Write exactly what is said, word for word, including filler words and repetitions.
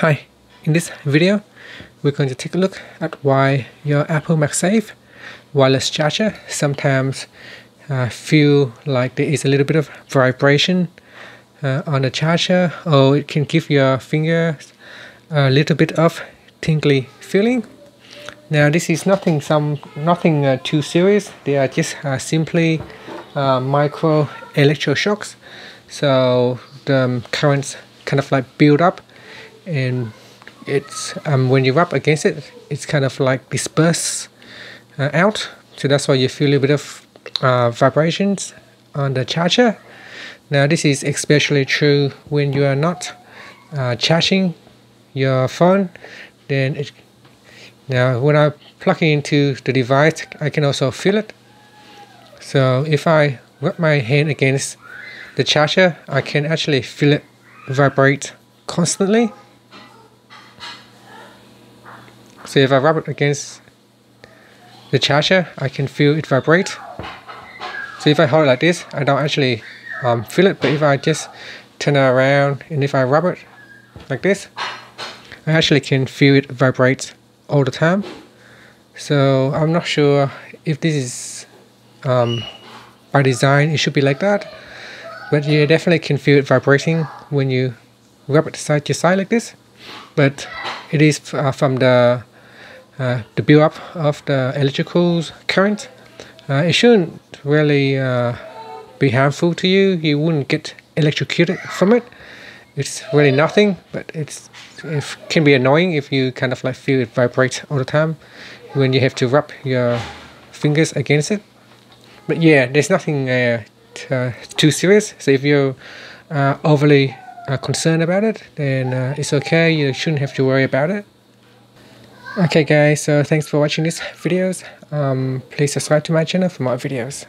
Hi, in this video we're going to take a look at why your Apple MagSafe wireless charger sometimes uh, feel like there is a little bit of vibration uh, on the charger, or it can give your fingers a little bit of tingly feeling. Now this is nothing some nothing uh, too serious. They are just uh, simply uh, micro electroshocks. So the um, currents kind of like build up, and it's um, when you rub against it, it's kind of like disperse uh, out. So that's why you feel a little bit of uh, vibrations on the charger. Now this is especially true when you are not uh, charging your phone. Then it now when I plug it into the device, I can also feel it. So if I rub my hand against the charger, I can actually feel it vibrate constantly. So if I rub it against the charger, I can feel it vibrate. So if I hold it like this, I don't actually um, feel it, but if I just turn it around and if I rub it like this, I actually can feel it vibrate all the time. So I'm not sure if this is um, by design it should be like that, but you definitely can feel it vibrating when you rub it side to side like this. But it is uh, from the uh, the build-up of the electrical current. Uh, it shouldn't really uh, be harmful to you. You wouldn't get electrocuted from it. It's really nothing, but it's it can be annoying if you kind of like feel it vibrate all the time when you have to rub your fingers against it. But yeah, there's nothing uh, Uh, too serious. So if you're uh, overly uh, concerned about it, then uh, it's okay, you shouldn't have to worry about it. Okay guys, so thanks for watching this videos. Um, please subscribe to my channel for more videos.